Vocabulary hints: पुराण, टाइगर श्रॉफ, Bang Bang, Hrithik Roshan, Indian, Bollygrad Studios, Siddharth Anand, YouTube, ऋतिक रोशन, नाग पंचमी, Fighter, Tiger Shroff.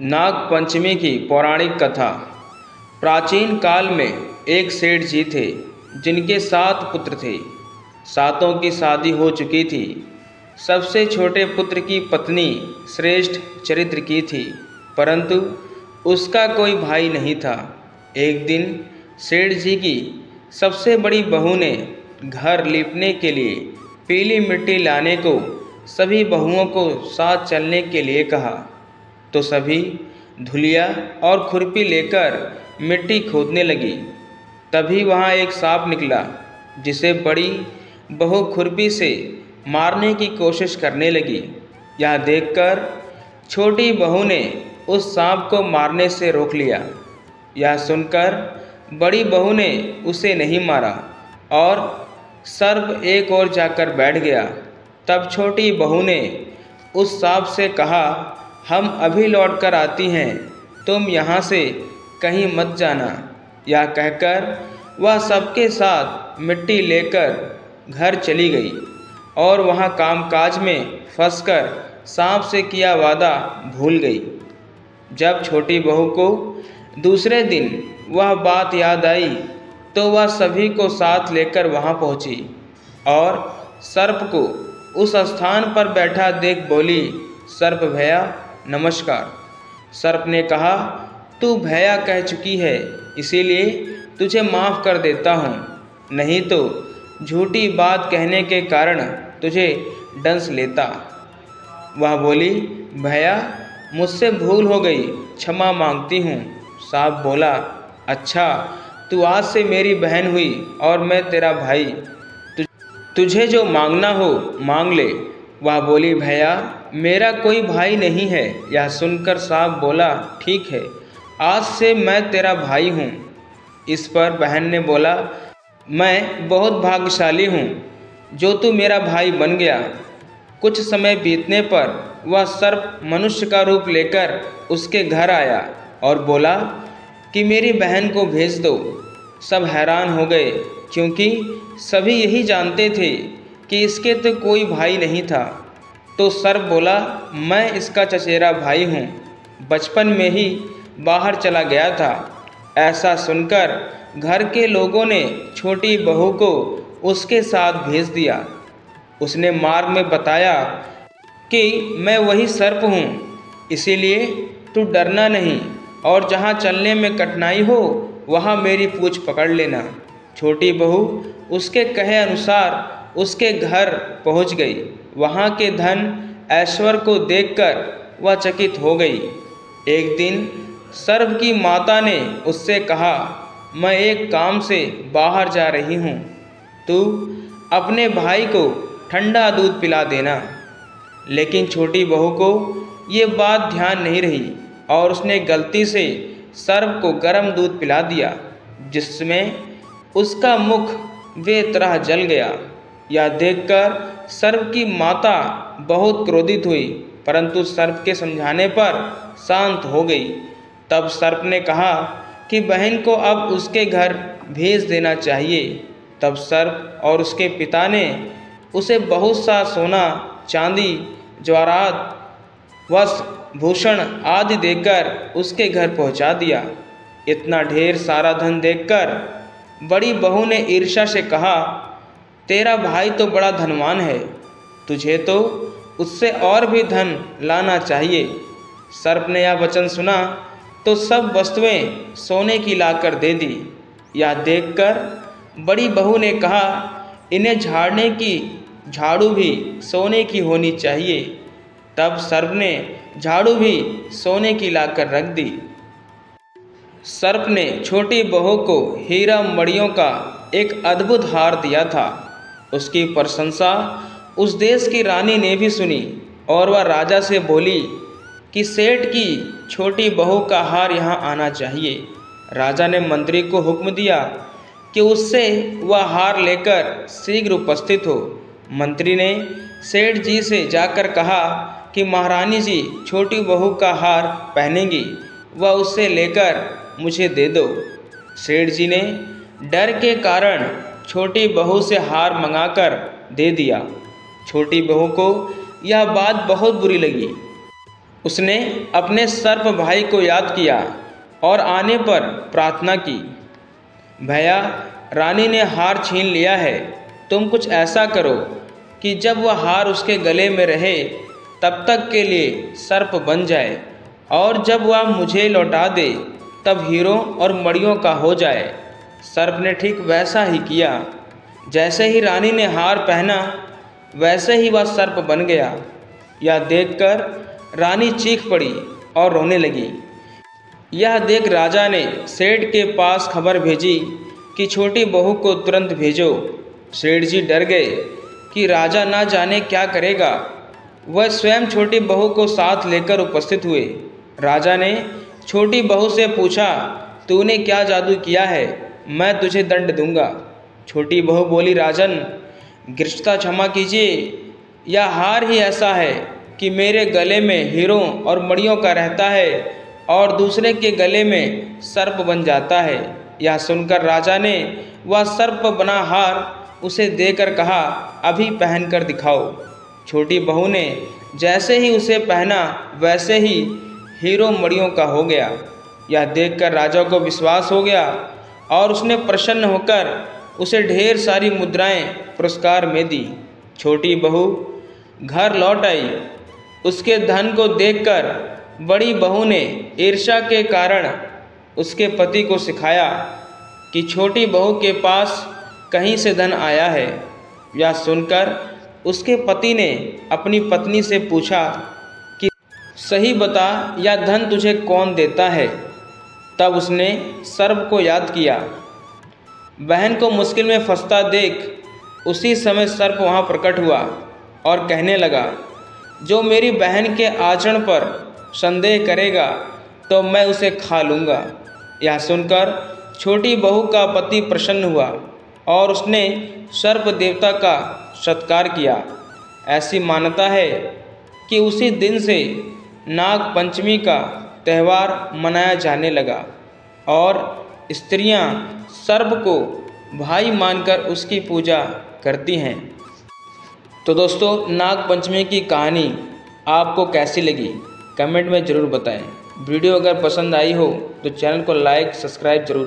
नाग पंचमी की पौराणिक कथा। प्राचीन काल में एक सेठ जी थे जिनके 7 पुत्र थे। सातों की शादी हो चुकी थी। सबसे छोटे पुत्र की पत्नी श्रेष्ठ चरित्र की थी, परंतु उसका कोई भाई नहीं था। एक दिन सेठ जी की सबसे बड़ी बहू ने घर लीपने के लिए पीली मिट्टी लाने को सभी बहुओं को साथ चलने के लिए कहा, तो सभी धुलिया और खुरपी लेकर मिट्टी खोदने लगी। तभी वहाँ एक सांप निकला, जिसे बड़ी बहू खुरपी से मारने की कोशिश करने लगी। यह देखकर छोटी बहू ने उस सांप को मारने से रोक लिया। यह सुनकर बड़ी बहू ने उसे नहीं मारा और सर्प एक ओर जाकर बैठ गया। तब छोटी बहू ने उस सांप से कहा, हम अभी लौट कर आती हैं, तुम यहाँ से कहीं मत जाना। यह कहकर वह सबके साथ मिट्टी लेकर घर चली गई और वहाँ कामकाज में फंसकर सांप से किया वादा भूल गई। जब छोटी बहू को दूसरे दिन वह बात याद आई तो वह सभी को साथ लेकर वहाँ पहुँची और सर्प को उस स्थान पर बैठा देख बोली, सर्प भैया नमस्कार। सर्प ने कहा, तू भैया कह चुकी है, इसीलिए तुझे माफ़ कर देता हूँ, नहीं तो झूठी बात कहने के कारण तुझे डंस लेता। वह बोली, भैया मुझसे भूल हो गई, क्षमा मांगती हूँ। सांप बोला, अच्छा तू आज से मेरी बहन हुई और मैं तेरा भाई, तुझे जो मांगना हो मांग ले। वह बोली, भैया मेरा कोई भाई नहीं है। यह सुनकर सांप बोला, ठीक है, आज से मैं तेरा भाई हूँ। इस पर बहन ने बोला, मैं बहुत भाग्यशाली हूँ जो तू मेरा भाई बन गया। कुछ समय बीतने पर वह सर्प मनुष्य का रूप लेकर उसके घर आया और बोला कि मेरी बहन को भेज दो। सब हैरान हो गए, क्योंकि सभी यही जानते थे कि इसके तो कोई भाई नहीं था। तो सर्प बोला, मैं इसका चचेरा भाई हूँ, बचपन में ही बाहर चला गया था। ऐसा सुनकर घर के लोगों ने छोटी बहू को उसके साथ भेज दिया। उसने मार्ग में बताया कि मैं वही सर्प हूँ, इसीलिए तू डरना नहीं और जहाँ चलने में कठिनाई हो वहाँ मेरी पूँछ पकड़ लेना। छोटी बहू उसके कहे अनुसार उसके घर पहुंच गई। वहां के धन ऐश्वर्य को देखकर वह चकित हो गई। एक दिन सर्प की माता ने उससे कहा, मैं एक काम से बाहर जा रही हूं, तू अपने भाई को ठंडा दूध पिला देना। लेकिन छोटी बहू को ये बात ध्यान नहीं रही और उसने गलती से सर्प को गर्म दूध पिला दिया, जिसमें उसका मुख बेतरह जल गया। यह देखकर सर्प की माता बहुत क्रोधित हुई, परंतु सर्प के समझाने पर शांत हो गई। तब सर्प ने कहा कि बहन को अब उसके घर भेज देना चाहिए। तब सर्प और उसके पिता ने उसे बहुत सा सोना, चांदी, ज्वारात, वस्त्र, भूषण आदि देकर उसके घर पहुंचा दिया। इतना ढेर सारा धन देखकर बड़ी बहू ने ईर्ष्या से कहा, तेरा भाई तो बड़ा धनवान है, तुझे तो उससे और भी धन लाना चाहिए। सर्प ने यह वचन सुना तो सब वस्तुएं सोने की लाकर दे दी। यह देखकर बड़ी बहू ने कहा, इन्हें झाड़ने की झाड़ू भी सोने की होनी चाहिए। तब सर्प ने झाड़ू भी सोने की लाकर रख दी। सर्प ने छोटी बहू को हीरा मड़ियों का एक अद्भुत हार दिया था। उसकी प्रशंसा उस देश की रानी ने भी सुनी और वह राजा से बोली कि सेठ की छोटी बहू का हार यहाँ आना चाहिए। राजा ने मंत्री को हुक्म दिया कि उससे वह हार लेकर शीघ्र उपस्थित हो। मंत्री ने सेठ जी से जाकर कहा कि महारानी जी छोटी बहू का हार पहनेंगी, वह उसे लेकर मुझे दे दो। सेठ जी ने डर के कारण छोटी बहू से हार मंगाकर दे दिया। छोटी बहू को यह बात बहुत बुरी लगी। उसने अपने सर्प भाई को याद किया और आने पर प्रार्थना की, भैया रानी ने हार छीन लिया है, तुम कुछ ऐसा करो कि जब वह हार उसके गले में रहे तब तक के लिए सर्प बन जाए और जब वह मुझे लौटा दे तब हीरों और मड़ियों का हो जाए। सर्प ने ठीक वैसा ही किया। जैसे ही रानी ने हार पहना वैसे ही वह सर्प बन गया। यह देखकर रानी चीख पड़ी और रोने लगी। यह देख राजा ने सेठ के पास खबर भेजी कि छोटी बहू को तुरंत भेजो। सेठ जी डर गए कि राजा ना जाने क्या करेगा। वह स्वयं छोटी बहू को साथ लेकर उपस्थित हुए। राजा ने छोटी बहू से पूछा, तूने क्या जादू किया है, मैं तुझे दंड दूंगा। छोटी बहू बोली, राजन गिरफ्तार क्षमा कीजिए, यह हार ही ऐसा है कि मेरे गले में हीरों और मड़ियों का रहता है और दूसरे के गले में सर्प बन जाता है। यह सुनकर राजा ने वह सर्प बना हार उसे देकर कहा, अभी पहनकर दिखाओ। छोटी बहू ने जैसे ही उसे पहना वैसे ही हीरों मड़ियों का हो गया। यह देखकर राजा को विश्वास हो गया और उसने प्रसन्न होकर उसे ढेर सारी मुद्राएं पुरस्कार में दी। छोटी बहू घर लौट आई। उसके धन को देखकर बड़ी बहू ने ईर्ष्या के कारण उसके पति को सिखाया कि छोटी बहू के पास कहीं से धन आया है। यह सुनकर उसके पति ने अपनी पत्नी से पूछा कि सही बता, यह धन तुझे कौन देता है। तब उसने सर्प को याद किया। बहन को मुश्किल में फंसता देख उसी समय सर्प वहाँ प्रकट हुआ और कहने लगा, जो मेरी बहन के आचरण पर संदेह करेगा तो मैं उसे खा लूँगा। यह सुनकर छोटी बहू का पति प्रसन्न हुआ और उसने सर्प देवता का सत्कार किया। ऐसी मान्यता है कि उसी दिन से नाग पंचमी का त्यौहार मनाया जाने लगा और स्त्रियां सर्प को भाई मानकर उसकी पूजा करती हैं। तो दोस्तों, नाग पंचमी की कहानी आपको कैसी लगी कमेंट में ज़रूर बताएं। वीडियो अगर पसंद आई हो तो चैनल को लाइक सब्सक्राइब ज़रूर।